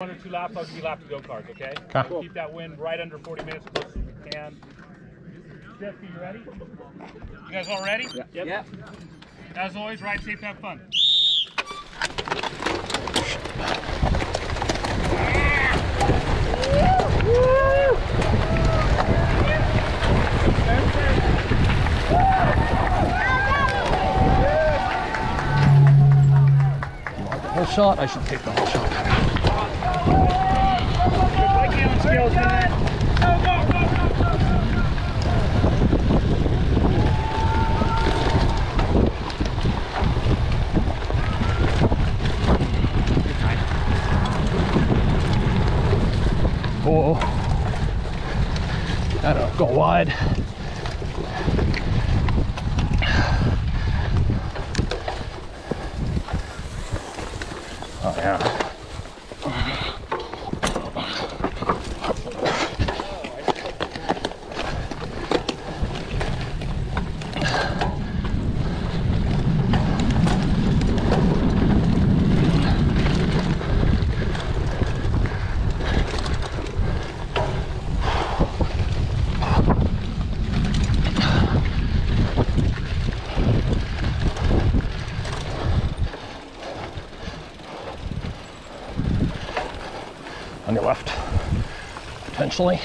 One or two laps, I'll give you lap to go karts, okay? Cool. Keep that wind right under 40 minutes as close as we can. Jeffy, you ready? You guys all ready? Yeah. Yep. As always, ride safe, have fun. The whole shot? I should take the whole shot. Go, go, go, go, go, go. Oh, that'll go wide. Oh, yeah. On your left, potentially.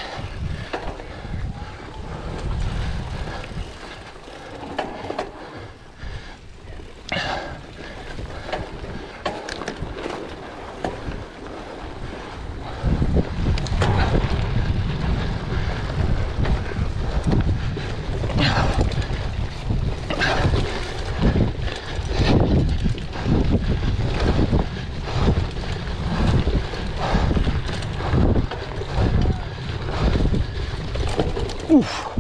Oof.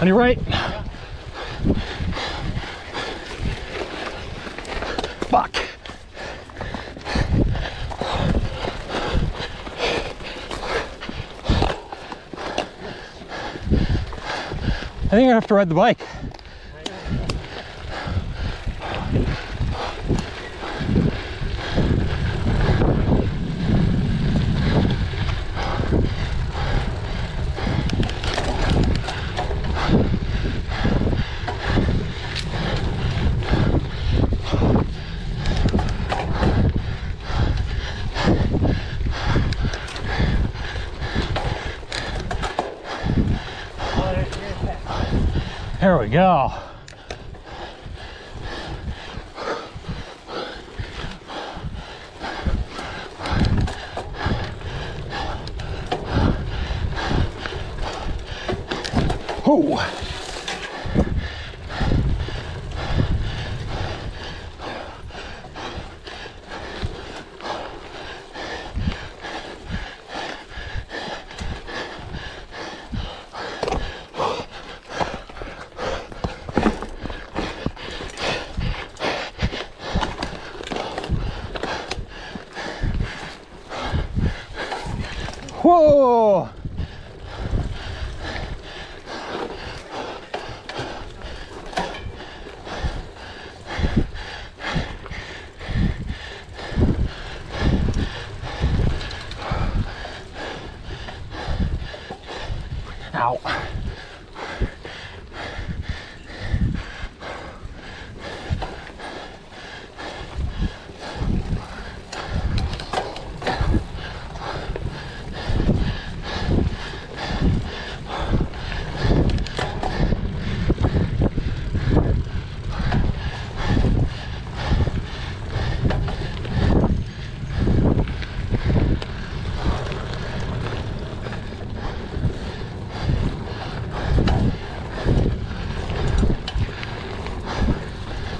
On your right. Yeah. Fuck. I think I have to ride the bike. There we go. Oh. Whoa! Ow.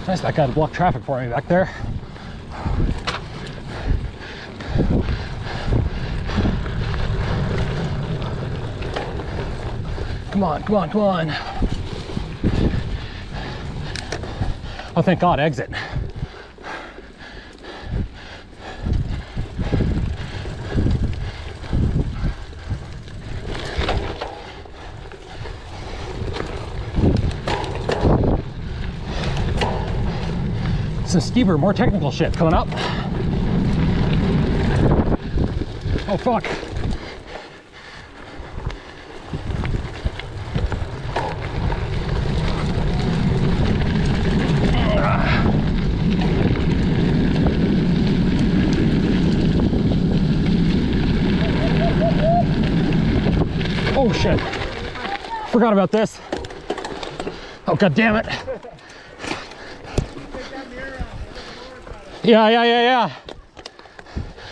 Nice, that guy to block traffic for me back there. Come on, come on, come on. Oh, thank God, exit. Some steeper, more technical shit coming up. Oh fuck. Oh shit. Forgot about this. Oh god damn it. Yeah.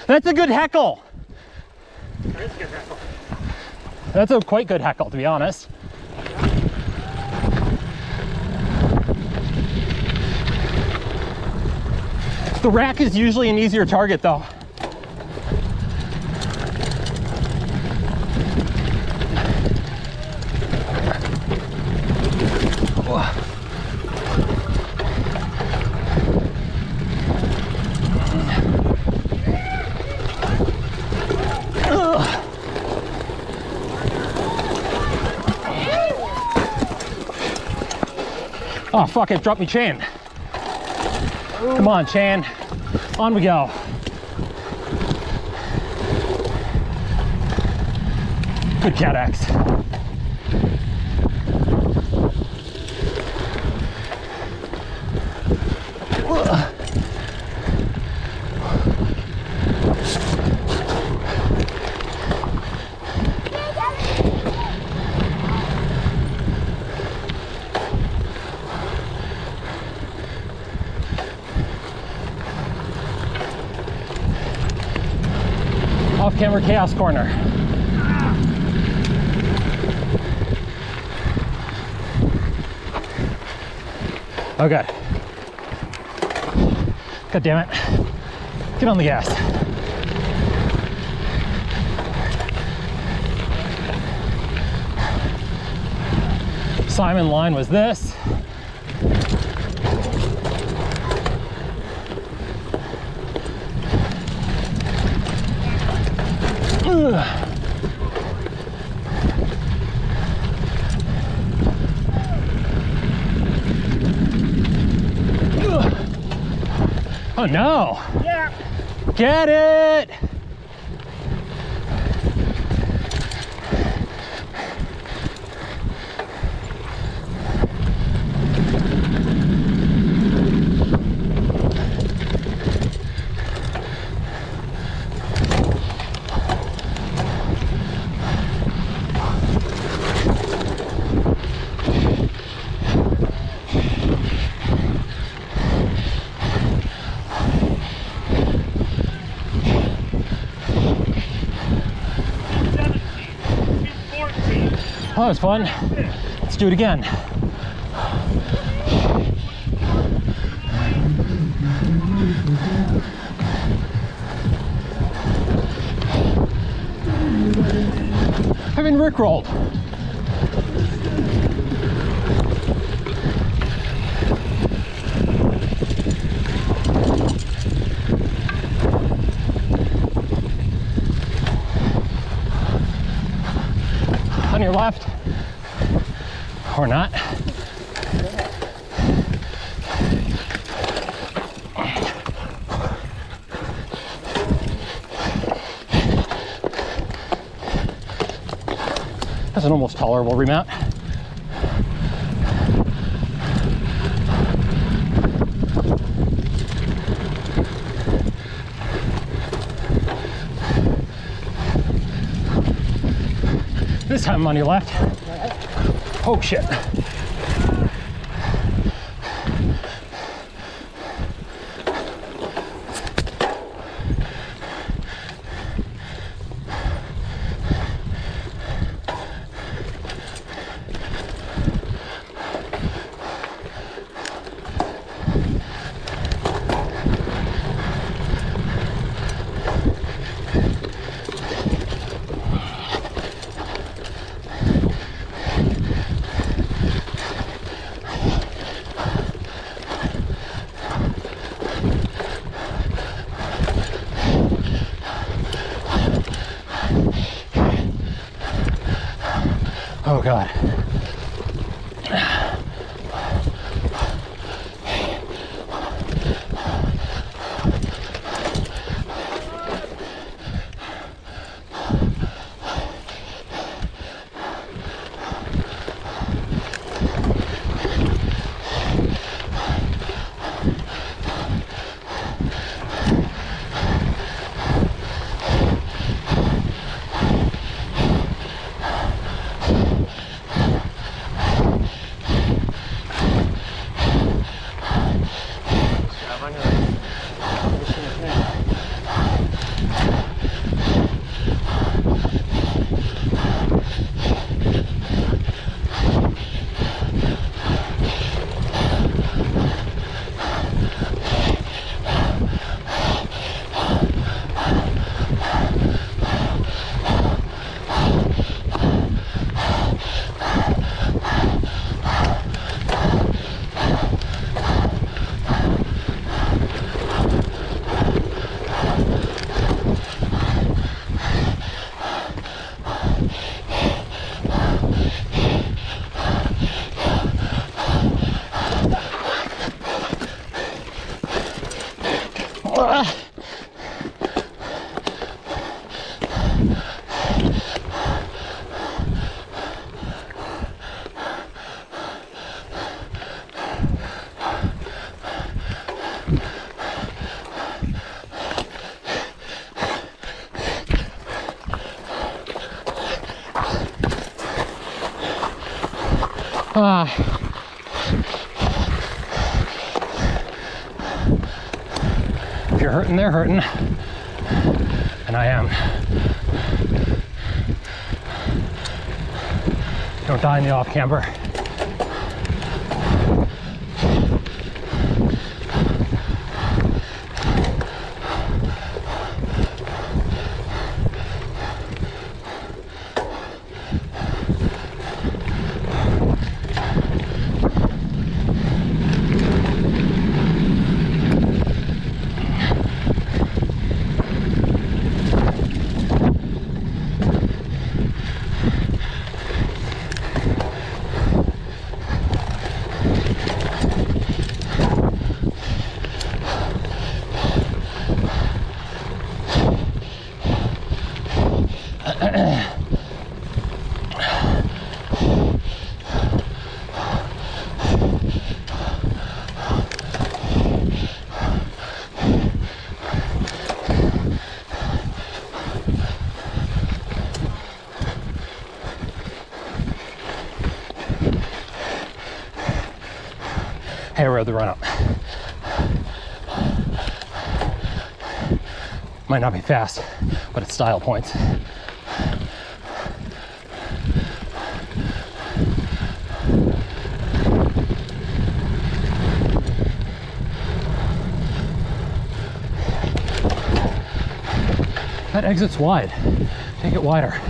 That's a good heckle. That is a good heckle. That's a quite good heckle, to be honest. The rack is usually an easier target, though. Oh fuck it, dropped me chain. Come on chain, on we go. Good cat axe. Off-camera chaos corner. Okay. God damn it. Get on the gas. Simon line was this. Oh no. Yeah. Get it. Oh, that was fun. Let's do it again. I've been rickrolled. On your left or not. That's an almost tolerable remount. This time I'm on your left. Oh shit. Oh God. If you're hurting, they're hurting, and I am. Don't die in the off camber. hair rode the run up. Might not be fast, but it's style points. That exit's wide. Take it wider.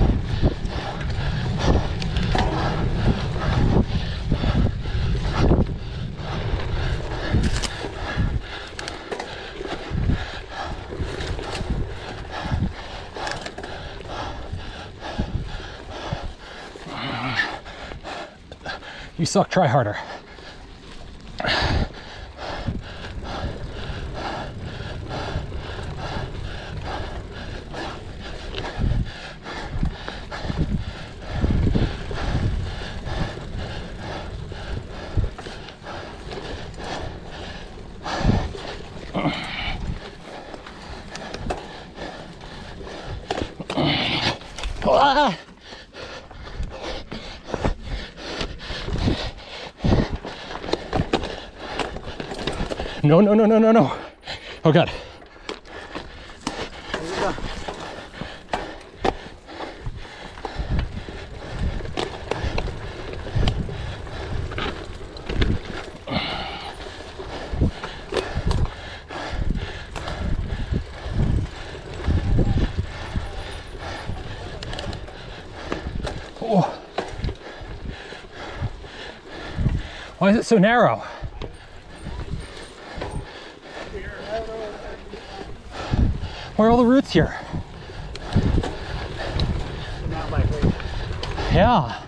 You suck, try harder. Ah! No, no, no, no, no, no. Oh, God. Oh. Why is it so narrow? Where are all the roots here? Yeah.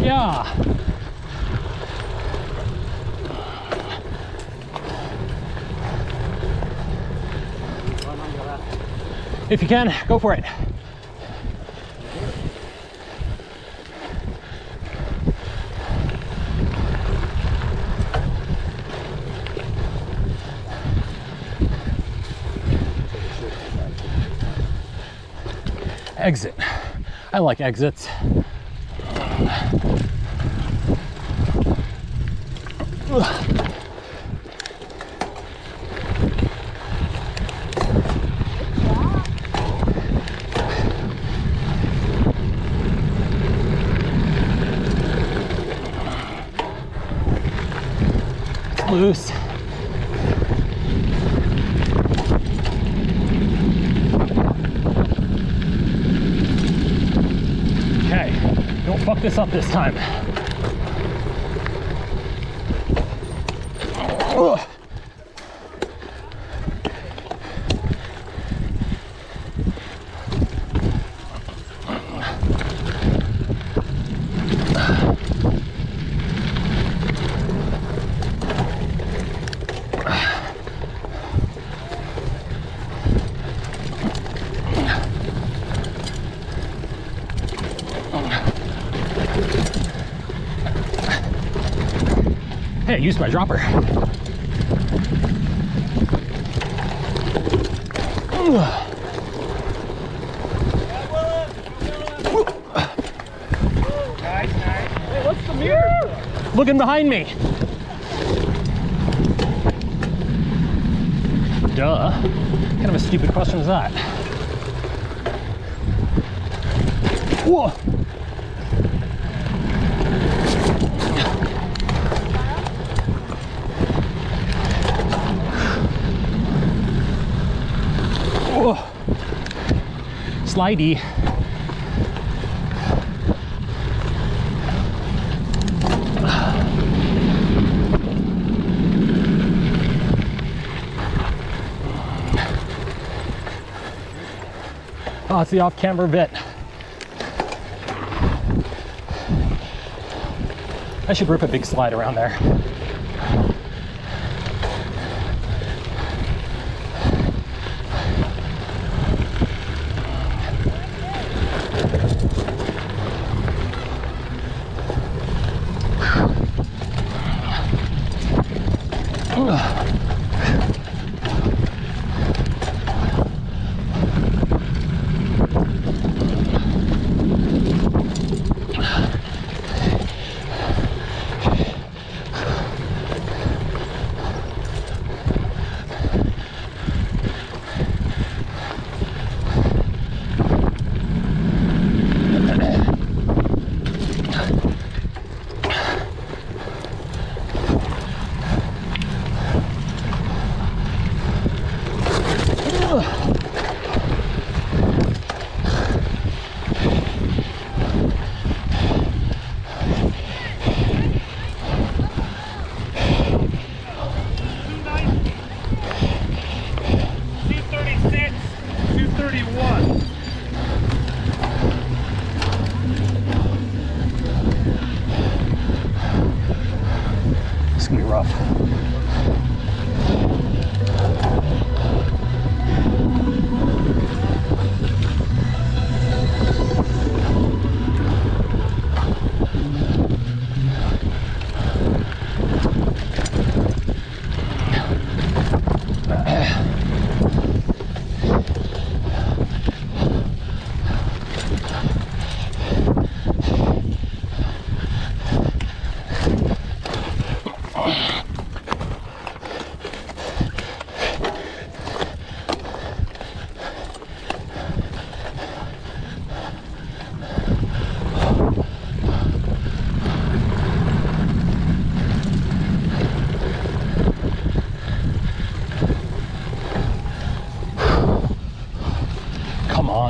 Yeah. If you can, go for it. Exit. I like exits. It's loose. Don't fuck this up this time. Ugh. Hey, I used my dropper. Nice, nice. Hey, what's the mirror? Looking behind me. Duh. What kind of a stupid question is that? Whoa. Slidey. Oh, it's the off-camber bit. I should rip a big slide around there.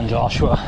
on Joshua.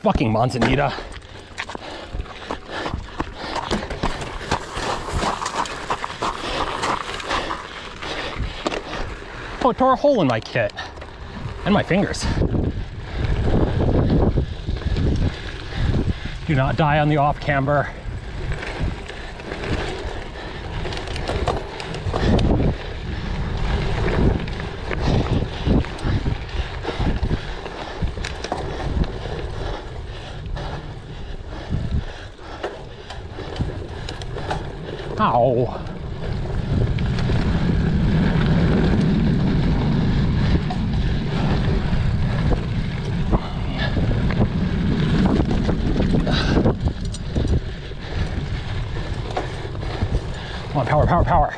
Fucking Manzanita. Oh, it tore a hole in my kit and my fingers. Do not die on the off camber. Ow. Come on, power, power, power.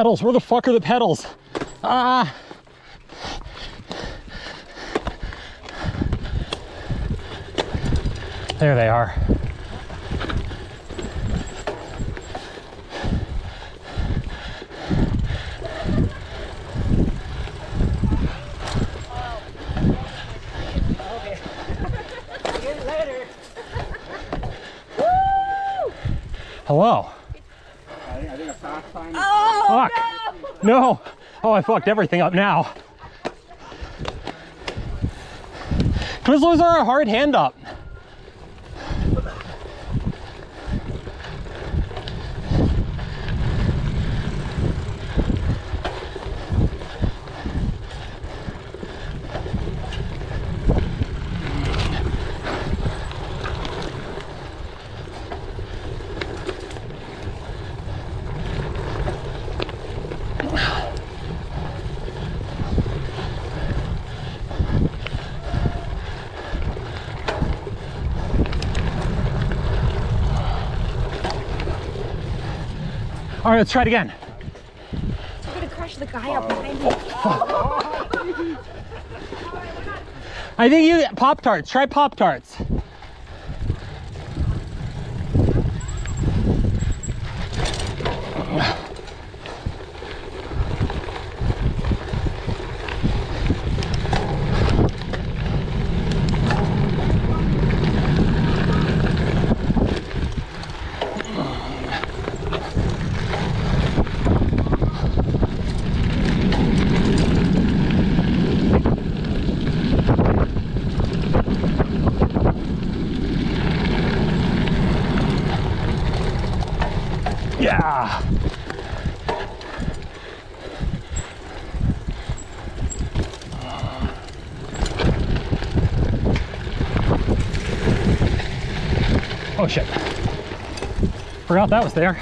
pedals? Where the fuck are the pedals? Ah! There they are. Hello. Oh, fuck. No. Oh, I fucked everything up now. Twizzlers are a hard hand up. All right, let's try it again. I'm gonna crush the guy up behind me. Oh, fuck. I think you get Pop-Tarts. Try Pop-Tarts. Yeah. Oh shit. Forgot that was there.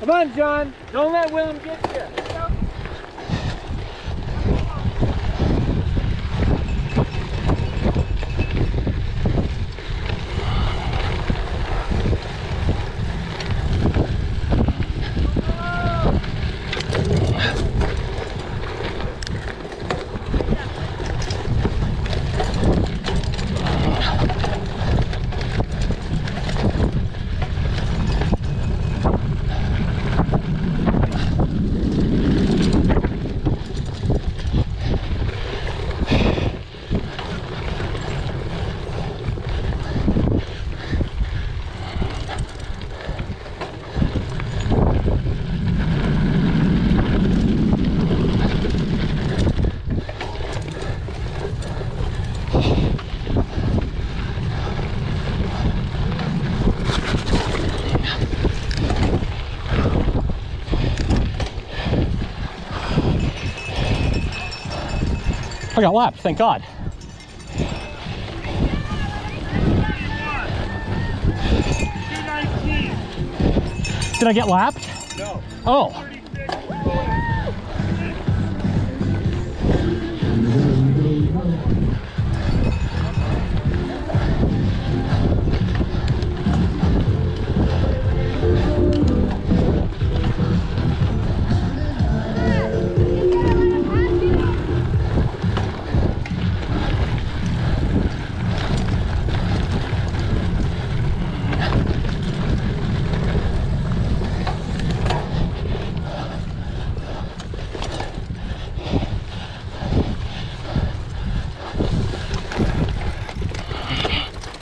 Come on, John. Don't let Willem get you. I got lapped, thank God. Did I get lapped? No. Oh.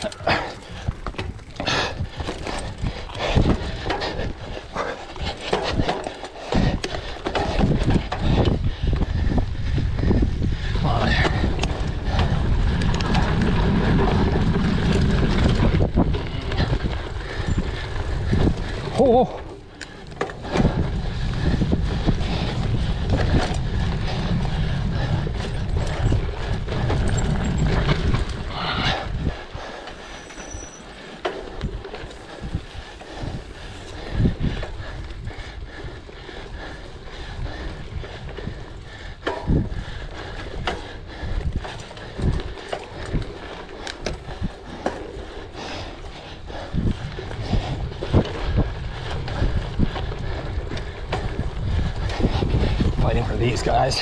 Oh. Fighting for these guys.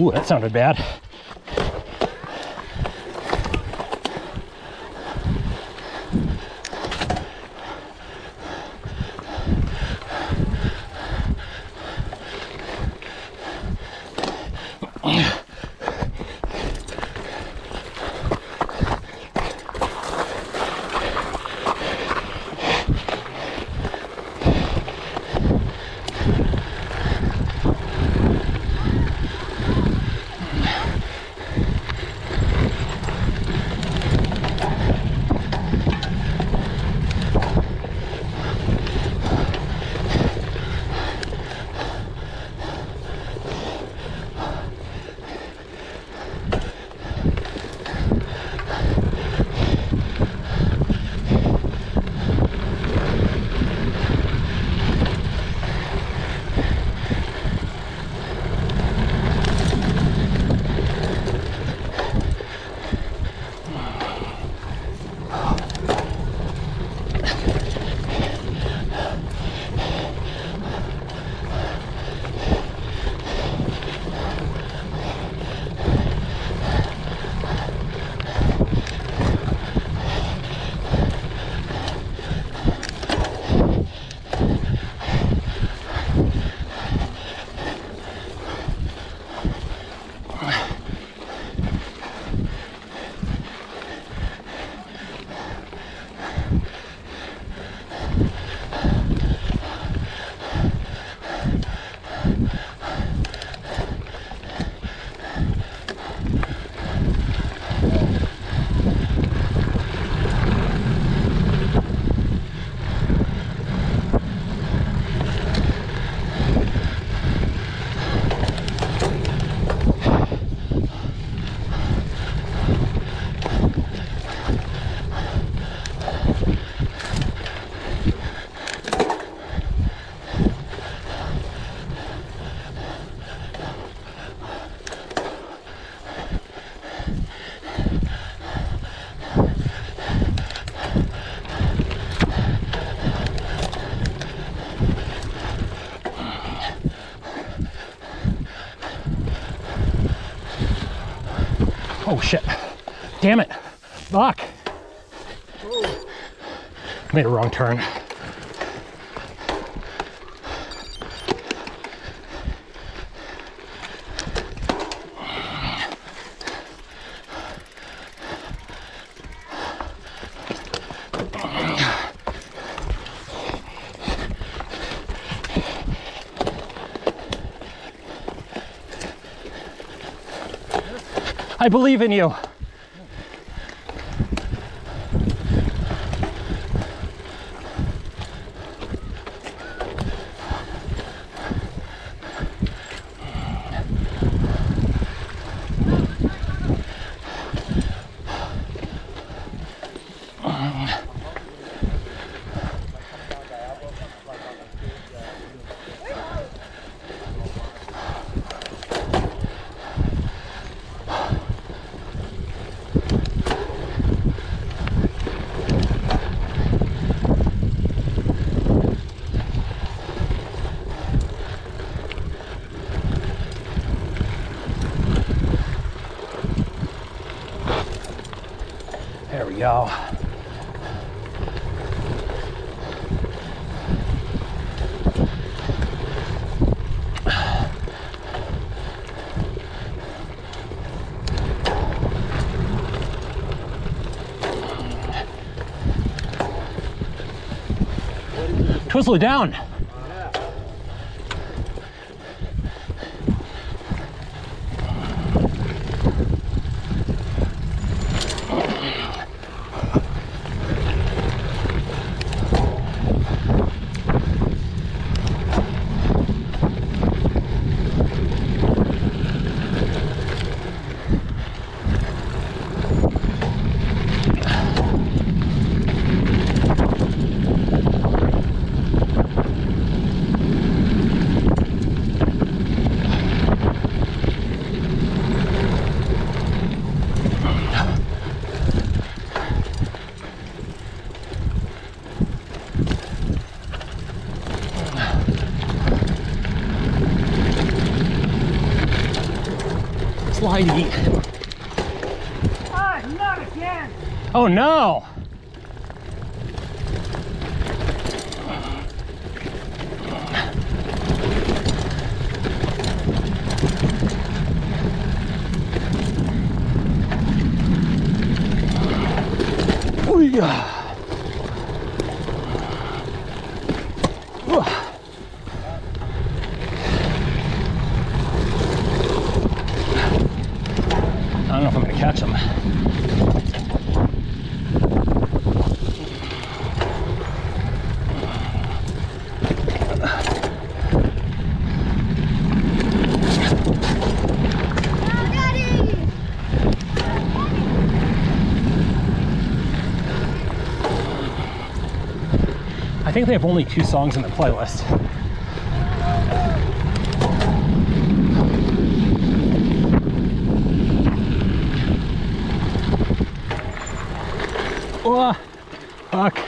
Ooh, that sounded bad. Oh shit. Damn it. Fuck. Whoa. Made a wrong turn. I believe in you. Go. Twizzle it down. Ah, not again. Oh no. Ooh-yah. I think they have only 2 songs in their playlist. Oh, fuck.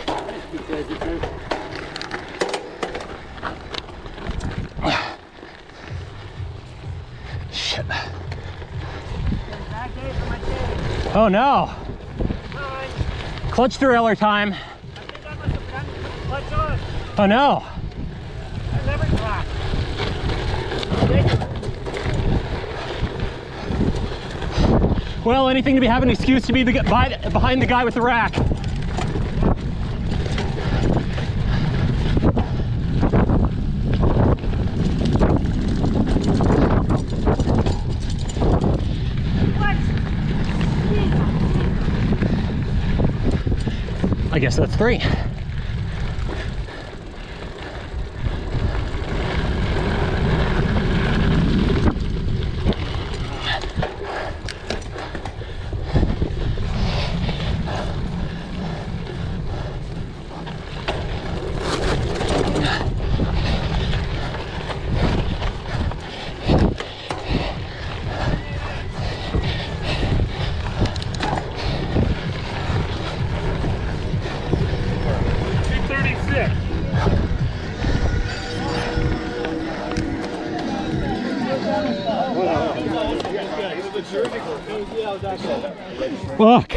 Shit. Oh no. Clutch derailleur time. Oh no! I never clapped. Well, anything to have an excuse to be the guy behind the guy with the rack. What? I guess that's 3. Fuck.